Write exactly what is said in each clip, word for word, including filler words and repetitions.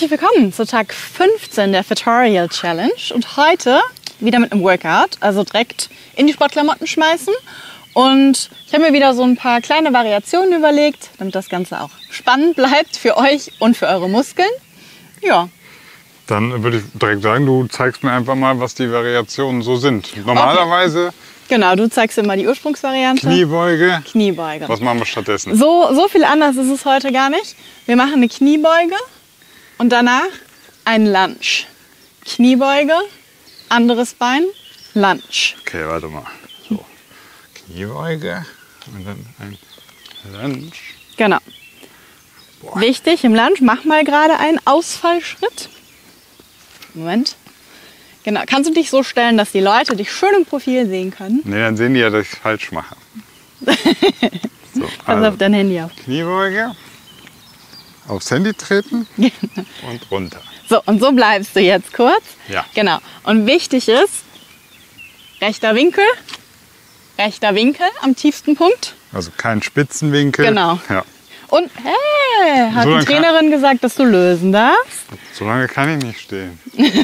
Herzlich willkommen zu Tag fünfzehn der Fitorial Challenge und heute wieder mit einem Workout, also direkt in die Sportklamotten schmeißen. Und ich habe mir wieder so ein paar kleine Variationen überlegt, damit das Ganze auch spannend bleibt für euch und für eure Muskeln. Ja. Dann würde ich direkt sagen, du zeigst mir einfach mal, was die Variationen so sind. Normalerweise... Okay. Genau, du zeigst immer die Ursprungsvariante. Kniebeuge. Kniebeuge. Was machen wir stattdessen? So, so viel anders ist es heute gar nicht. Wir machen eine Kniebeuge. Und danach ein Lunge. Kniebeuge, anderes Bein, Lunge. Okay, warte mal. So. Kniebeuge und dann ein Lunge. Genau. Boah. Wichtig, im Lunge mach mal gerade einen Ausfallschritt. Moment. Genau. Kannst du dich so stellen, dass die Leute dich schön im Profil sehen können? Nee, dann sehen die ja, dass ich es falsch mache. So, pass also auf dein Handy auf. Kniebeuge. Aufs Handy treten und runter. So, und so bleibst du jetzt kurz. Ja. Genau. Und wichtig ist, rechter Winkel, rechter Winkel am tiefsten Punkt. Also kein Spitzenwinkel. Genau. Ja. Und hey, hat so die Trainerin kann, gesagt, dass du lösen darfst. So lange kann ich nicht stehen.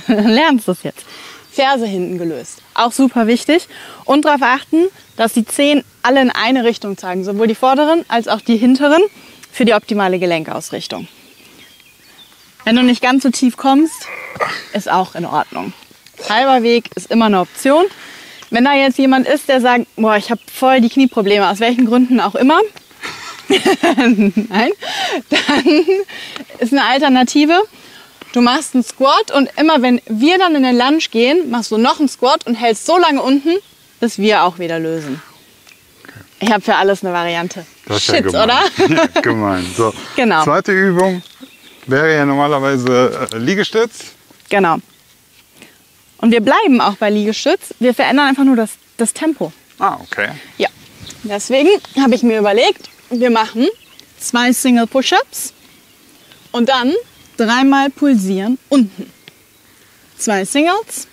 Dann lernst du es jetzt. Ferse hinten gelöst. Auch super wichtig. Und darauf achten, dass die Zehen alle in eine Richtung zeigen. Sowohl die vorderen als auch die hinteren. Für die optimale Gelenkausrichtung. Wenn du nicht ganz so tief kommst, ist auch in Ordnung. Halber Weg ist immer eine Option. Wenn da jetzt jemand ist, der sagt, boah, ich habe voll die Knieprobleme, aus welchen Gründen auch immer, nein, dann ist eine Alternative, du machst einen Squat und immer wenn wir dann in den Lunge gehen, machst du noch einen Squat und hältst so lange unten, bis wir auch wieder lösen. Ich habe für alles eine Variante. Das ist Shit, ja oder? Ja, gemein. So. Genau. Zweite Übung wäre ja normalerweise Liegestütz. Genau. Und wir bleiben auch bei Liegestütz. Wir verändern einfach nur das, das Tempo. Ah, okay. Ja. Deswegen habe ich mir überlegt, wir machen zwei Single Push-Ups und dann dreimal pulsieren unten. Zwei Singles.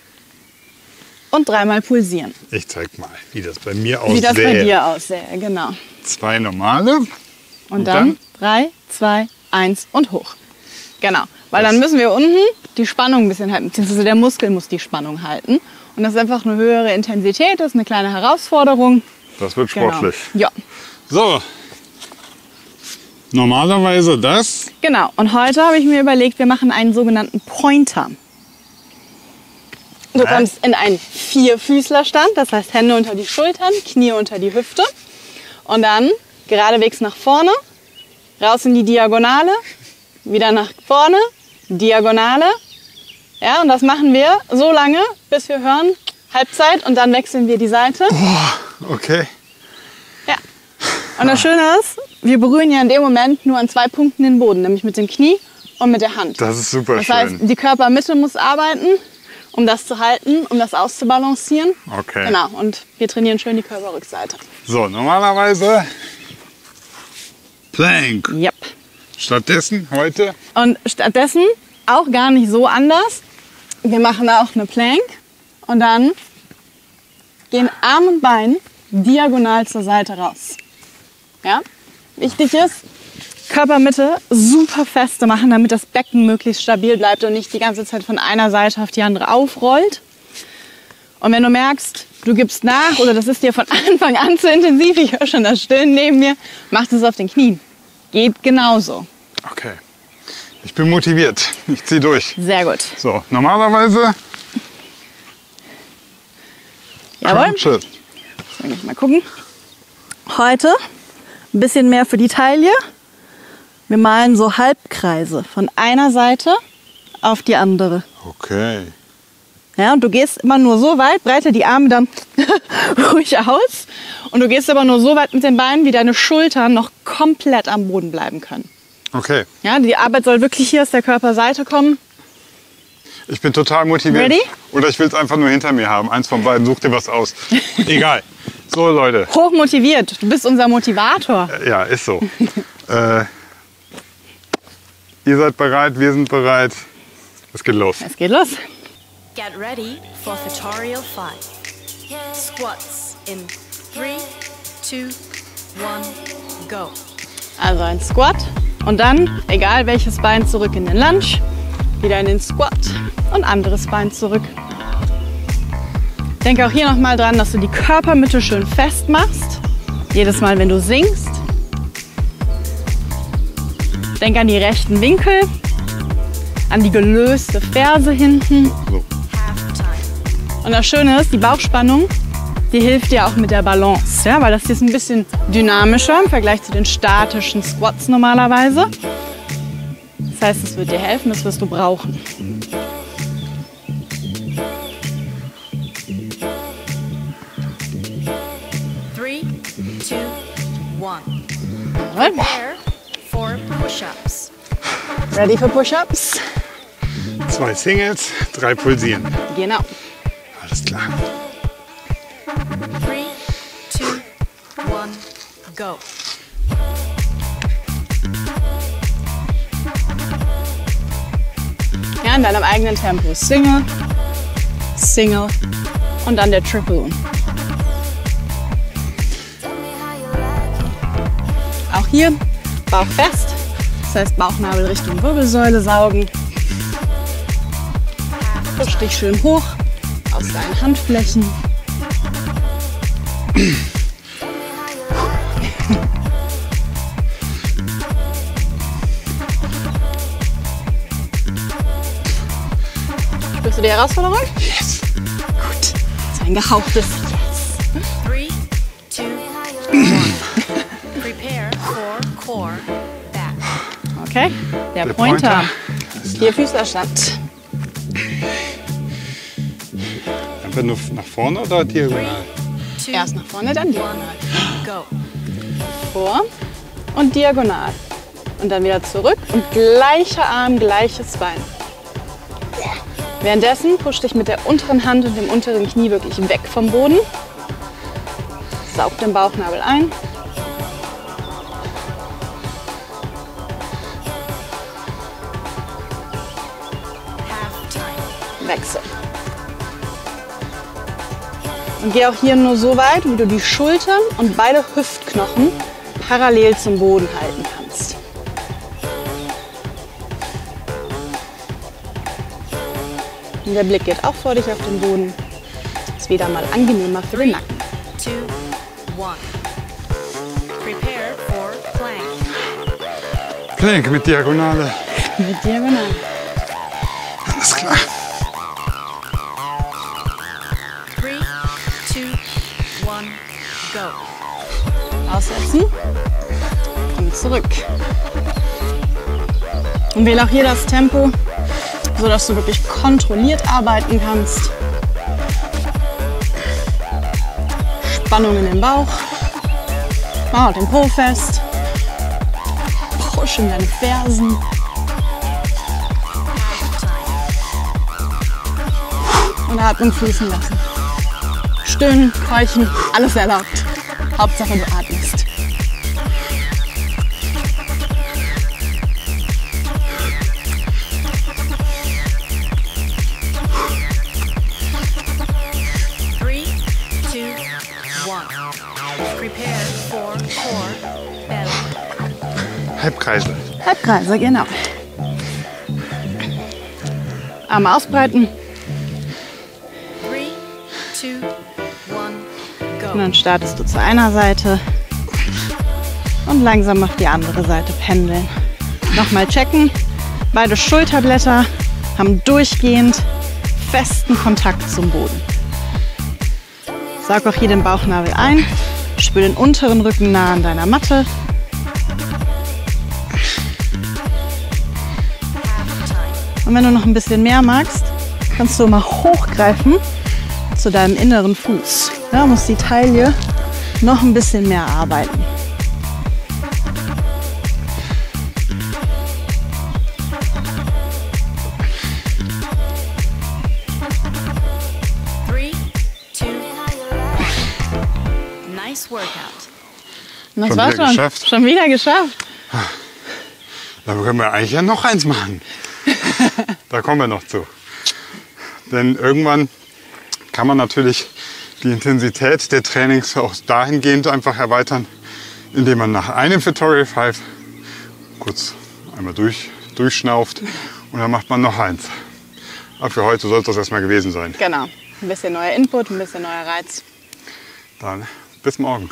Und dreimal pulsieren. Ich zeig mal, wie das bei mir aussähe. Wie das bei dir aussähe, genau. Zwei normale. Und, und dann, dann drei, zwei, eins und hoch. Genau, weil das dann müssen wir unten die Spannung ein bisschen halten, beziehungsweise der Muskel muss die Spannung halten. Und das ist einfach eine höhere Intensität, das ist eine kleine Herausforderung. Das wird sportlich. Genau. Ja. So, normalerweise das. Genau, und heute habe ich mir überlegt, wir machen einen sogenannten Pointer. Du kommst in einen Vierfüßlerstand, das heißt Hände unter die Schultern, Knie unter die Hüfte und dann geradewegs nach vorne, raus in die Diagonale, wieder nach vorne, Diagonale. Ja, und das machen wir so lange, bis wir hören, Halbzeit und dann wechseln wir die Seite. Oh, okay. Ja. Und das Schöne ist, wir berühren ja in dem Moment nur an zwei Punkten den Boden, nämlich mit dem Knie und mit der Hand. Das ist super schön. Das heißt, die Körpermitte muss arbeiten. Um das zu halten, um das auszubalancieren. Okay. Genau, und wir trainieren schön die Körperrückseite. So, normalerweise Plank. Yep. Stattdessen heute? Und stattdessen auch gar nicht so anders. Wir machen da auch eine Plank und dann gehen Arm und Bein diagonal zur Seite raus. Ja? Wichtig ist, Körpermitte super fest zu machen, damit das Becken möglichst stabil bleibt und nicht die ganze Zeit von einer Seite auf die andere aufrollt. Und wenn du merkst, du gibst nach oder das ist dir von Anfang an zu intensiv, ich höre schon das Stillen neben mir, mach das auf den Knien. Geht genauso. Okay, ich bin motiviert. Ich ziehe durch. Sehr gut. So, normalerweise... Jawohl. Crunches. Jetzt will ich mal gucken. Heute ein bisschen mehr für die Taille. Wir malen so Halbkreise von einer Seite auf die andere. Okay. Ja, und du gehst immer nur so weit, breite die Arme dann ruhig aus. Und du gehst aber nur so weit mit den Beinen, wie deine Schultern noch komplett am Boden bleiben können. Okay. Ja, die Arbeit soll wirklich hier aus der Körperseite kommen. Ich bin total motiviert. Ready? Oder ich will es einfach nur hinter mir haben. Eins von beiden, such dir was aus. Egal. So, Leute. Hoch motiviert. Du bist unser Motivator. Ja, ist so. äh, Ihr seid bereit, wir sind bereit. Es geht los. Es geht los. Get ready for Fitorial fun. Squats in three, two, one, go. Also ein Squat und dann, egal welches Bein, zurück in den Lunge. wieder in den Squat und anderes Bein zurück. Denke auch hier nochmal dran, dass du die Körpermitte schön festmachst. Jedes Mal, wenn du sinkst. Denk an die rechten Winkel, an die gelöste Ferse hinten. Und das Schöne ist, die Bauchspannung, die hilft dir auch mit der Balance, ja, weil das hier ist ein bisschen dynamischer im Vergleich zu den statischen Squats normalerweise. Das heißt, es wird dir helfen, das wirst du brauchen. Three, two, one. Prepare for push-ups. Ready for push-ups? Zwei Singles, drei pulsieren. Genau. Alles klar. Three, two, one, go. Ja, in deinem eigenen Tempo. Single, Single und dann der Triple. Auch hier Bauch fest, das heißt Bauchnabel Richtung Wirbelsäule saugen. Push dich schön hoch aus deinen Handflächen. Spürst du die Herausforderung? Yes. Gut. So ein gehauchtes Yes. Three, two, one. Prepare for core back. Okay. Der, Der Pointer. Pointer. Vier Füßlerstand. Einfach nur nach vorne oder diagonal? Erst nach vorne, dann diagonal. Go. Vor und diagonal. Und dann wieder zurück und gleicher Arm, gleiches Bein. Währenddessen push dich mit der unteren Hand und dem unteren Knie wirklich weg vom Boden. Saug den Bauchnabel ein. Wechsel. Und geh auch hier nur so weit, wie du die Schultern und beide Hüftknochen parallel zum Boden halten kannst. Und der Blick geht auch vor dich auf den Boden. Ist wieder mal angenehmer für den Nacken. Three, two, one. Prepare for plank. Plank mit Diagonale. Mit Diagonale. Alles klar. Aussetzen und zurück. Und wähle auch hier das Tempo, sodass du wirklich kontrolliert arbeiten kannst. Spannung in den Bauch. Mach den Po fest. Push in deine Fersen. Und Atmung fließen lassen. Stöhnen, keuchen, alles erlaubt. Hauptsache du atmest. Three, two, one. Prepare for core belly. Halbkreise. Halbkreise, genau. Arme ausbreiten. Three, two, one. Und dann startest du zu einer Seite und langsam auf die andere Seite pendeln. Nochmal checken. Beide Schulterblätter haben durchgehend festen Kontakt zum Boden. Saug auch hier den Bauchnabel ein. Spür den unteren Rücken nah an deiner Matte. Und wenn du noch ein bisschen mehr magst, kannst du mal hochgreifen zu deinem inneren Fuß. Da muss die Taille noch ein bisschen mehr arbeiten. Three, two, nice workout. Und das war schon. Geschafft. Schon wieder geschafft. Da können wir eigentlich ja noch eins machen. Da kommen wir noch zu. Denn irgendwann kann man natürlich die Intensität der Trainings auch dahingehend einfach erweitern, indem man nach einem Fitorial fünf kurz einmal durch, durchschnauft und dann macht man noch eins. Aber für heute soll es das erstmal gewesen sein. Genau. Ein bisschen neuer Input, ein bisschen neuer Reiz. Dann bis morgen.